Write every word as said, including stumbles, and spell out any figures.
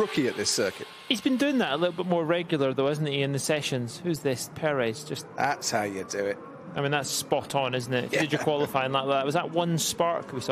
rookie at this circuit. He's been doing that a little bit more regular, though, hasn't he, in the sessions? Who's this? Perez. Just That's how you do it. I mean, that's spot on, isn't it? Yeah. Did you qualify in that? Was that one spark we saw?